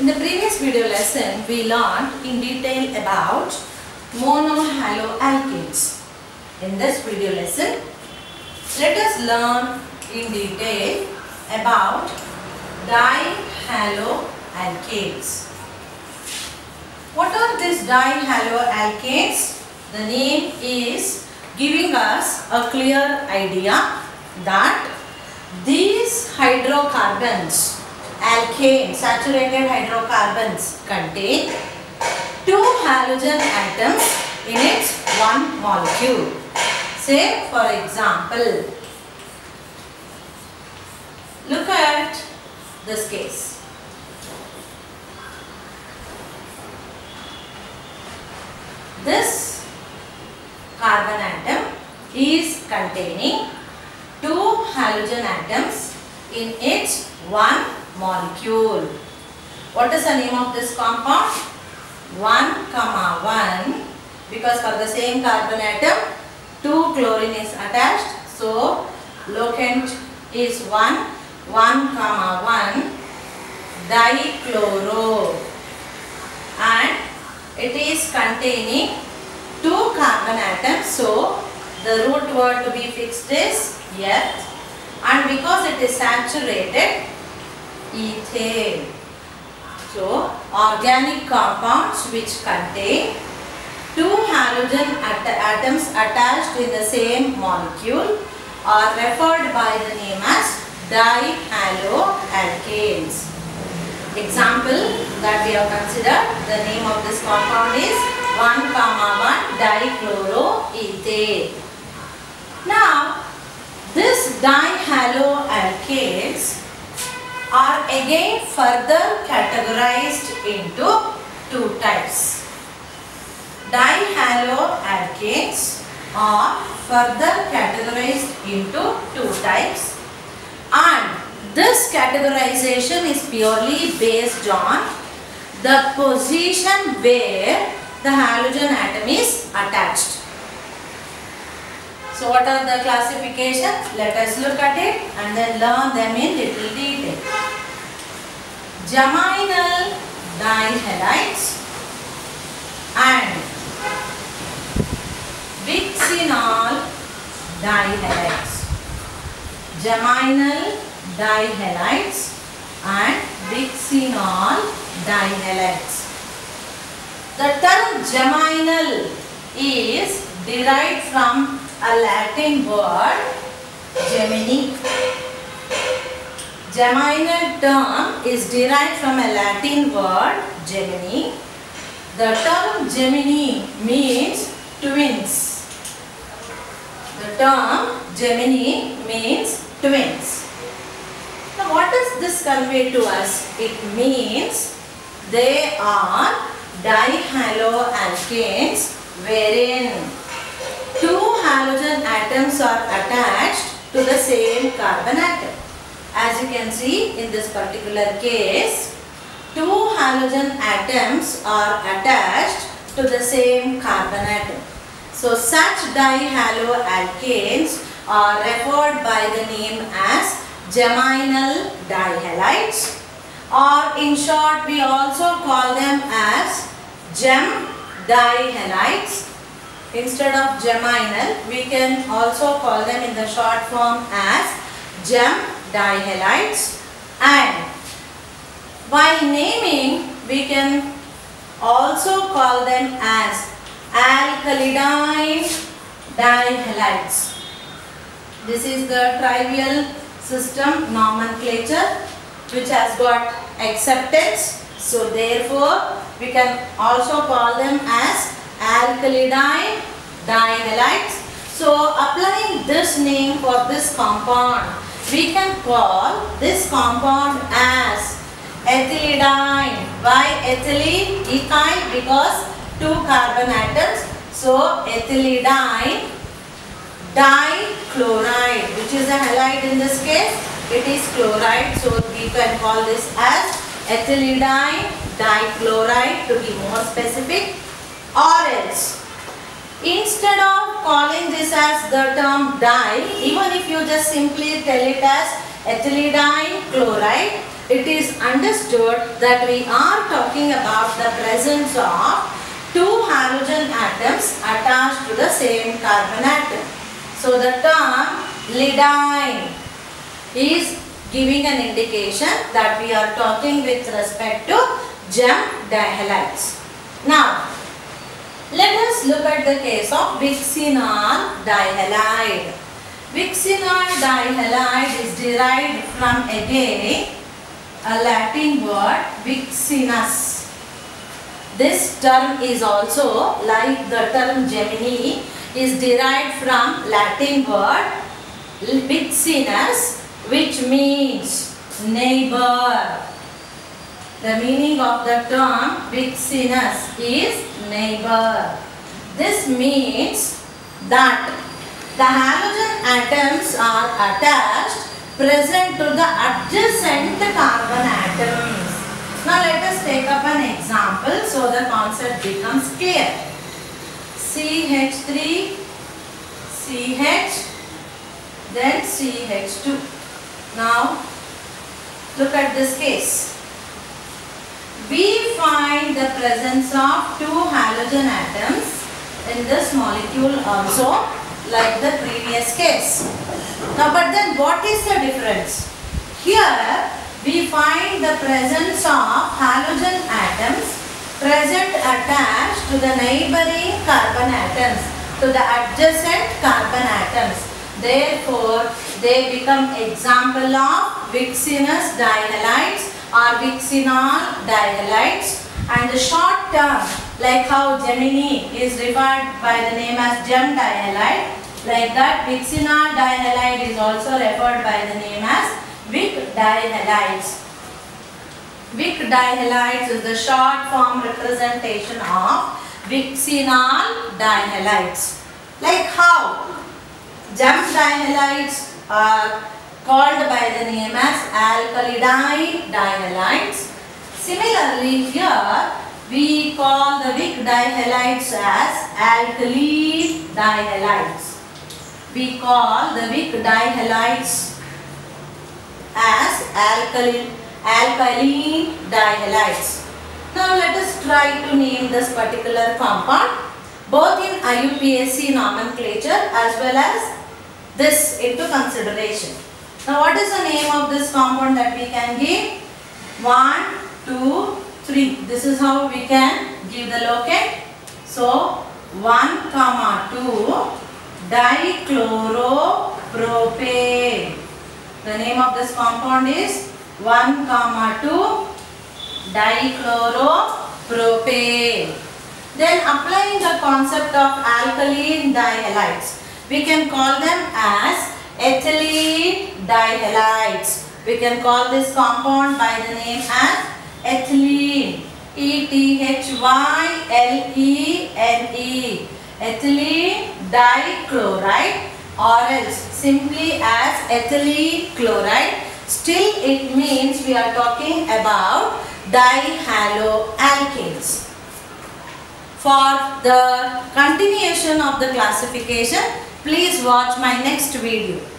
In the previous video lesson, we learned in detail about monohaloalkanes. In this video lesson, let us learn in detail about dihaloalkanes. What are these dihaloalkanes? The name is giving us a clear idea that these hydrocarbons, alkane, saturated hydrocarbons, contain two halogen atoms in its one molecule. Say for example, look at this case. This carbon atom is containing two halogen atoms in its one molecule. What is the name of this compound? 1,1, because for the same carbon atom, 2 chlorine is attached. So locant is 1,1 dichloro, and it is containing 2 carbon atoms. So the root word to be fixed is eth, and because it is saturated, ethane. So organic compounds which contain two halogen atoms attached in the same molecule are referred by the name as dihaloalkanes. Example that we have considered, the name of this compound is 1,1 dichloroethane. Now, this dihaloalkanes are again further categorized into two types. And this categorization is purely based on the position where the halogen atom is attached. So what are the classifications? Let us look at it and then learn them in little detail. Geminal dihalides and bixenol dihalides. Geminal dihalides and bixenol dihalides. The term geminal is derived from a Latin word gemini. Geminal term is derived from a Latin word gemini. The term gemini means twins. Now what does this convey to us? It means they are dihaloalkanes wherein two halogen atoms are attached to the same carbon atom. As you can see in this particular case, two halogen atoms are attached to the same carbon atom. So such dihaloalkanes are referred by the name as geminal dihalides, or in short we also call them as gem dihalides. Instead of geminal, we can also call them in the short form as gem dihalides. And by naming, we can also call them as alkaline dihalides. This is the trivial system nomenclature which has got acceptance. So therefore, we can also call them as alkaline dihalides. So applying this name for this compound, we can call this compound as ethylidine. Why ethylene? Ethyl, because two carbon atoms. So ethylidine dichloride, which is a halide in this case, it is chloride. So we can call this as ethylidine dichloride to be more specific. Or else, instead of calling this as the term di, even if you just simply tell it as ethylidine chloride, it is understood that we are talking about the presence of two halogen atoms attached to the same carbon atom. So the term lidine is giving an indication that we are talking with respect to gem dihalides. Now, let us look at the case of bixenol dihalide. Bixenol dihalide is derived from again a Latin word bixenus. This term is also, like the term Gemini, is derived from Latin word bixenus, which means neighbor. The meaning of the term bixenus is neighbor. This means that the halogen atoms are attached, present to the adjacent carbon atoms. Now let us take up an example so the concept becomes clear. CH3, CH, then CH2. Now, look at this case. We find the presence of two halogen atoms in this molecule also, like the previous case. Now, but then what is the difference? Here, we find the presence of halogen atoms present attached to the neighboring carbon atoms, to the adjacent carbon atoms. Therefore, they become example of bixenous dihalides or bixenol dihalides, and the short term, like how Gemini is referred by the name as gem dihalide, like that bixenol dihalide is also referred by the name as bic dihalides. Bic dihalides is the short form representation of bixenol dihalides. Like how gem dihalides are called by the name as alkalidine dihalides. Similarly, here we call the weak dihalides as alkali dihalides. We call the weak dihalides as alkaline dihalides. Now let us try to name this particular compound, both in IUPAC nomenclature as well as this into consideration. Now what is the name of this compound that we can give? 1, 2, 3. This is how we can give the locate. So 1, 2 dichloropropane. The name of this compound is 1, 2 dichloropropane. Then applying the concept of alkaline dihalides, we can call them as ethylene dihalides. We can call this compound by the name as ethylene, E-T-H-Y-L-E-N-E, ethylene dichloride, or else simply as ethylene chloride. Still it means we are talking about dihaloalkanes. For the continuation of the classification, please watch my next video.